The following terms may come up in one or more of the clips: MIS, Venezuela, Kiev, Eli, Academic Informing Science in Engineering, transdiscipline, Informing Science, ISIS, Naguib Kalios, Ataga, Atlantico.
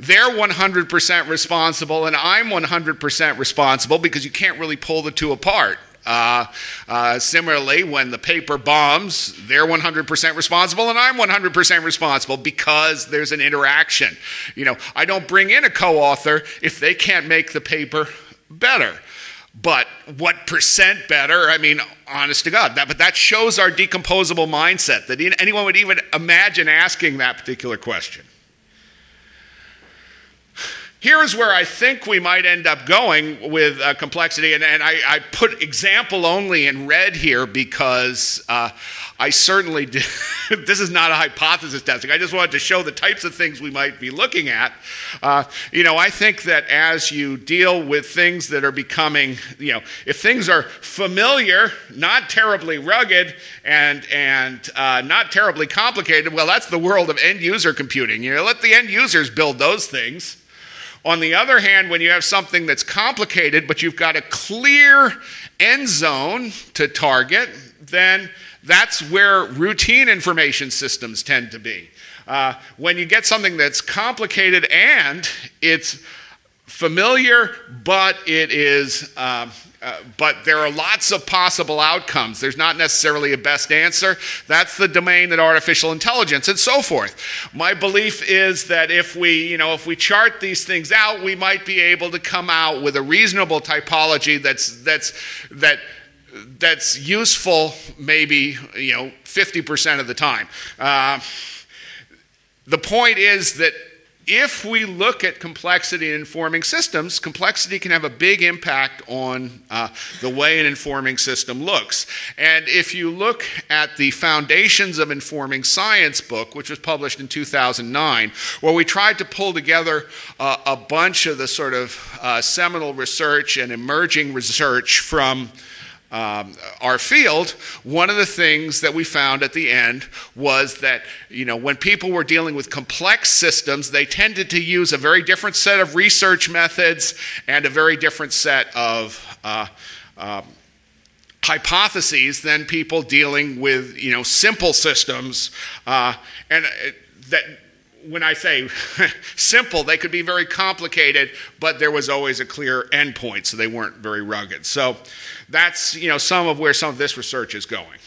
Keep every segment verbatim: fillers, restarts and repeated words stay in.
They're one hundred percent responsible, and I'm one hundred percent responsible, because you can't really pull the two apart. Uh, uh, similarly, when the paper bombs, they're one hundred percent responsible, and I'm one hundred percent responsible, because there's an interaction. You know, I don't bring in a co-author if they can't make the paper better. But what percent better? I mean, honest to God, that, but that shows our decomposable mindset, that anyone would even imagine asking that particular question. Here is where I think we might end up going with uh, complexity, and, and I, I put example only in red here because uh, I certainly did, this is not a hypothesis testing, I just wanted to show the types of things we might be looking at. Uh, you know, I think that as you deal with things that are becoming, you know, if things are familiar, not terribly rugged, and, and uh, not terribly complicated, well, that's the world of end user computing. You know, let the end users build those things. On the other hand, when you have something that's complicated, but you've got a clear end zone to target, then that's where routine information systems tend to be. Uh, when you get something that's complicated and it's familiar, but it is, um, uh, but there are lots of possible outcomes. There's not necessarily a best answer. That's the domain that artificial intelligence and so forth. My belief is that if we, you know, if we chart these things out, we might be able to come out with a reasonable typology that's that's that that's useful, maybe, you know, fifty percent of the time. Uh, the point is that, if we look at complexity in informing systems, complexity can have a big impact on uh, the way an informing system looks. And if you look at the Foundations of Informing Science book, which was published in two thousand nine, where we tried to pull together uh, a bunch of the sort of uh, seminal research and emerging research from Um, our field, one of the things that we found at the end was that, you know, when people were dealing with complex systems, they tended to use a very different set of research methods and a very different set of uh, um, hypotheses than people dealing with, you know, simple systems. Uh, and that, when I say simple, they could be very complicated, but there was always a clear endpoint, so they weren't very rugged. So that's, you know, some of where some of this research is going.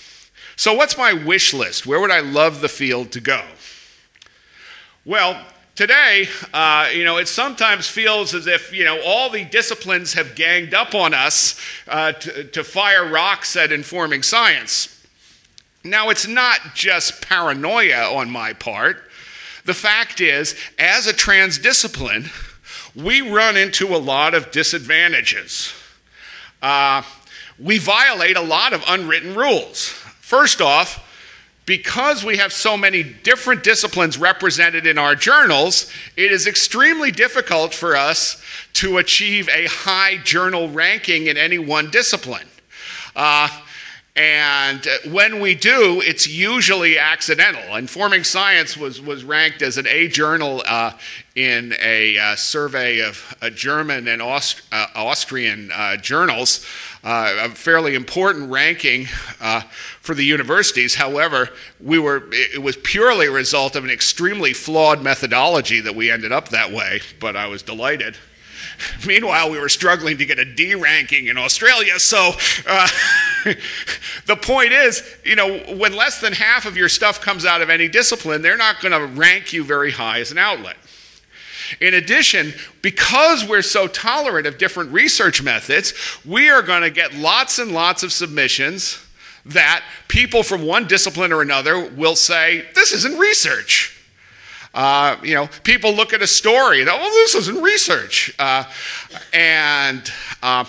So what's my wish list? Where would I love the field to go? Well, today, uh, you know, it sometimes feels as if, you know, all the disciplines have ganged up on us uh, to, to fire rocks at informing science. Now, it's not just paranoia on my part. The fact is, as a transdiscipline, we run into a lot of disadvantages. Uh, we violate a lot of unwritten rules. First off, because we have so many different disciplines represented in our journals, it is extremely difficult for us to achieve a high journal ranking in any one discipline. Uh, And when we do, it's usually accidental. Informing Science was, was ranked as an A journal uh, in a uh, survey of uh, German and Aust uh, Austrian uh, journals, uh, a fairly important ranking uh, for the universities. However, we were, it was purely a result of an extremely flawed methodology that we ended up that way, but I was delighted. Meanwhile, we were struggling to get a D ranking in Australia. So uh, the point is, you know, when less than half of your stuff comes out of any discipline, they're not going to rank you very high as an outlet. In addition, because we're so tolerant of different research methods, we are going to get lots and lots of submissions that people from one discipline or another will say, this isn't research. Uh, you know, people look at a story and, oh, this isn't research. Uh, and, uh,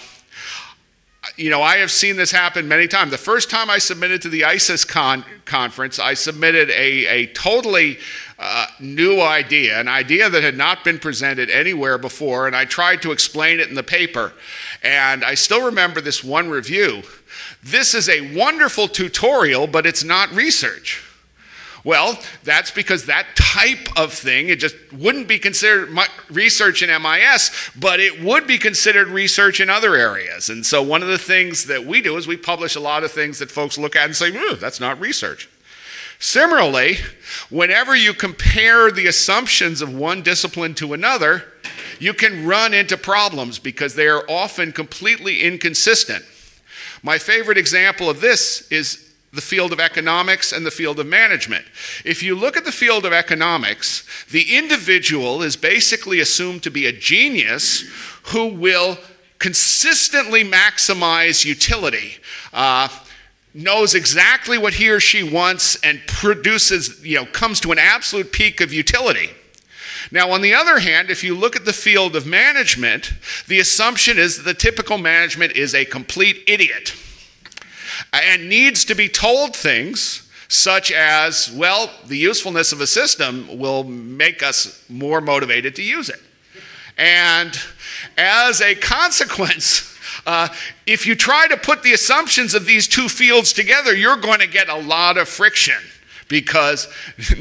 you know, I have seen this happen many times. The first time I submitted to the ISIS con conference, I submitted a, a totally uh, new idea, an idea that had not been presented anywhere before, and I tried to explain it in the paper. And I still remember this one review. This is a wonderful tutorial, but it's not research. Well, that's because that type of thing, it just wouldn't be considered research in M I S, but it would be considered research in other areas. And so one of the things that we do is we publish a lot of things that folks look at and say, that's not research. Similarly, whenever you compare the assumptions of one discipline to another, you can run into problems because they are often completely inconsistent. My favorite example of this is the field of economics and the field of management. If you look at the field of economics, the individual is basically assumed to be a genius who will consistently maximize utility, uh, knows exactly what he or she wants, and produces, you know, comes to an absolute peak of utility. Now, on the other hand, if you look at the field of management, the assumption is that the typical management is a complete idiot and needs to be told things such as, well, the usefulness of a system will make us more motivated to use it. And as a consequence, uh, if you try to put the assumptions of these two fields together, you're going to get a lot of friction because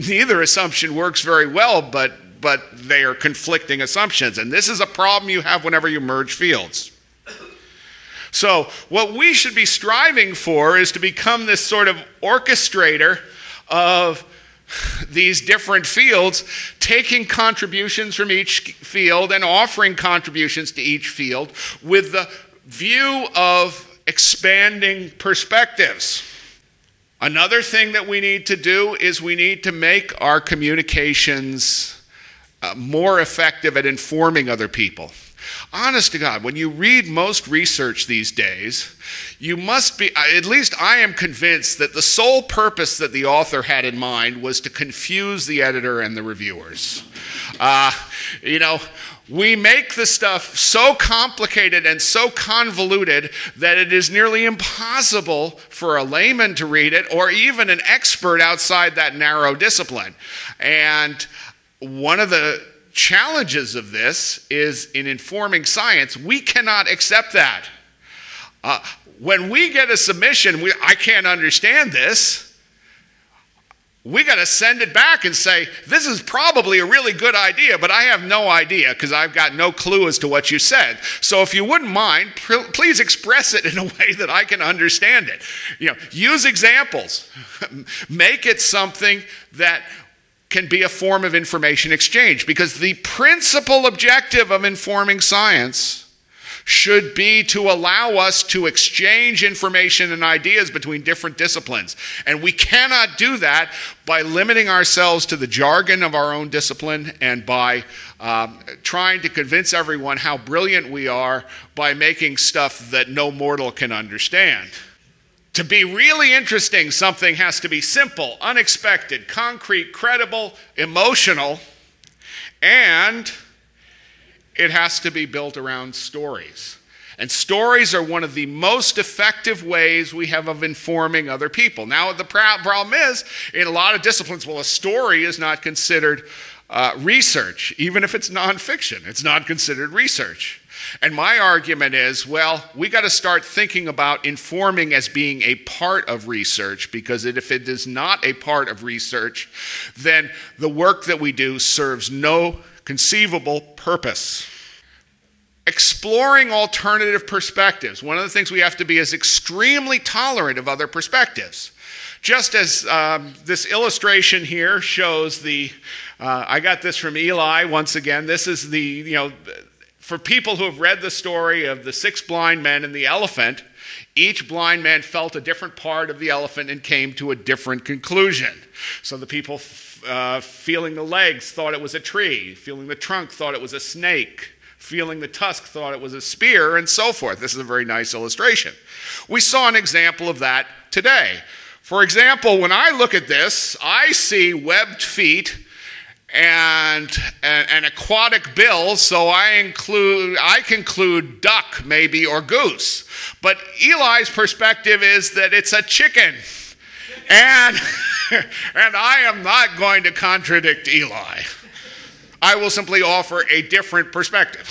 neither assumption works very well, but but they are conflicting assumptions. And this is a problem you have whenever you merge fields. So what we should be striving for is to become this sort of orchestrator of these different fields, taking contributions from each field and offering contributions to each field with the view of expanding perspectives. Another thing that we need to do is we need to make our communications uh, more effective at informing other people. Honest to God, when you read most research these days, you must be, at least I am convinced that the sole purpose that the author had in mind was to confuse the editor and the reviewers. Uh, you know, we make the stuff so complicated and so convoluted that it is nearly impossible for a layman to read it or even an expert outside that narrow discipline. And one of the challenges of this is in informing science, we cannot accept that. Uh, when we get a submission, we, I can't understand this. We got to send it back and say, this is probably a really good idea, but I have no idea because I've got no clue as to what you said. So if you wouldn't mind, please express it in a way that I can understand it. You know, use examples. Make it something that can be a form of information exchange, because the principal objective of informing science should be to allow us to exchange information and ideas between different disciplines. And we cannot do that by limiting ourselves to the jargon of our own discipline and by um, trying to convince everyone how brilliant we are by making stuff that no mortal can understand. To be really interesting, something has to be simple, unexpected, concrete, credible, emotional, and it has to be built around stories. And stories are one of the most effective ways we have of informing other people. Now, the problem is, in a lot of disciplines, well, a story is not considered uh, research, even if it's nonfiction. It's not considered research. And my argument is, well, we got to start thinking about informing as being a part of research, because if it is not a part of research, then the work that we do serves no conceivable purpose. Exploring alternative perspectives. One of the things we have to be is extremely tolerant of other perspectives. Just as um, this illustration here shows the, uh, I got this from Eli once again. This is the, you know, for people who have read the story of the six blind men and the elephant, each blind man felt a different part of the elephant and came to a different conclusion. So the people uh, feeling the legs thought it was a tree, feeling the trunk thought it was a snake, feeling the tusk thought it was a spear, and so forth. This is a very nice illustration. We saw an example of that today. For example, when I look at this, I see webbed feet And, and, and aquatic bill, so I include, I conclude duck maybe, or goose. But Eli's perspective is that it's a chicken. And, and I am not going to contradict Eli. I will simply offer a different perspective.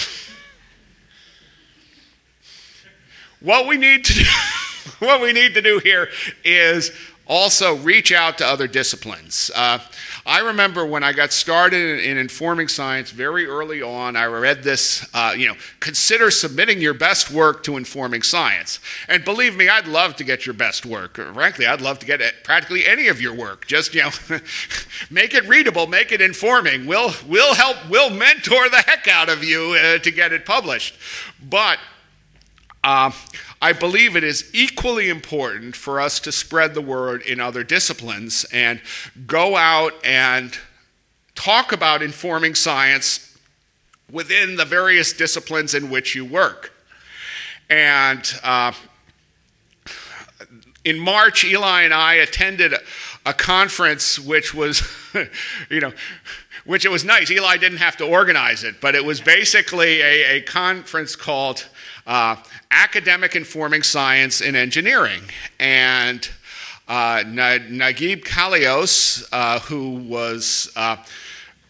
What we need to do, what we need to do here is Also, reach out to other disciplines. Uh, I remember when I got started in, in informing science very early on, I read this, uh, you know, consider submitting your best work to informing science. And believe me, I'd love to get your best work. Frankly, I'd love to get practically any of your work. Just, you know, make it readable, make it informing. We'll, we'll help, we'll mentor the heck out of you uh, to get it published. But Uh, I believe it is equally important for us to spread the word in other disciplines and go out and talk about informing science within the various disciplines in which you work. And uh, in March, Eli and I attended a, a conference which was, you know, which it was nice. Eli didn't have to organize it, but it was basically a, a conference called Uh, Academic Informing Science in Engineering. And uh, Naguib Kalios, uh, who was uh,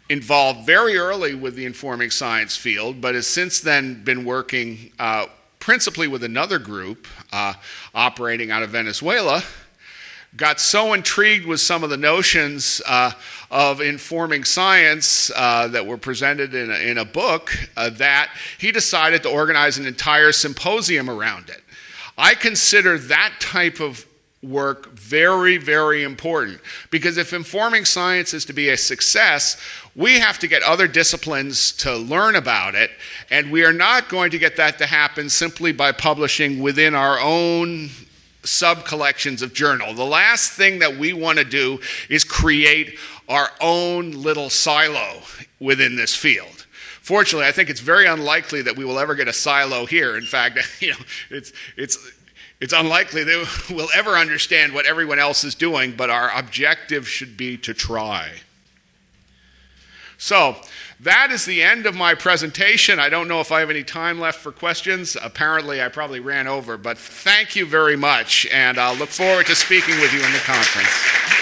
involved very early with the informing science field, but has since then been working uh, principally with another group uh, operating out of Venezuela, got so intrigued with some of the notions uh, of informing science uh, that were presented in a, in a book uh, that he decided to organize an entire symposium around it. I consider that type of work very, very important, because if informing science is to be a success, we have to get other disciplines to learn about it, and we are not going to get that to happen simply by publishing within our own sub-collections of journal. The last thing that we want to do is create our own little silo within this field. Fortunately, I think it's very unlikely that we will ever get a silo here. In fact, you know, it's, it's, it's unlikely that we'll ever understand what everyone else is doing, but our objective should be to try. So that is the end of my presentation. I don't know if I have any time left for questions. Apparently, I probably ran over, but thank you very much, and I'll look forward to speaking with you in the conference.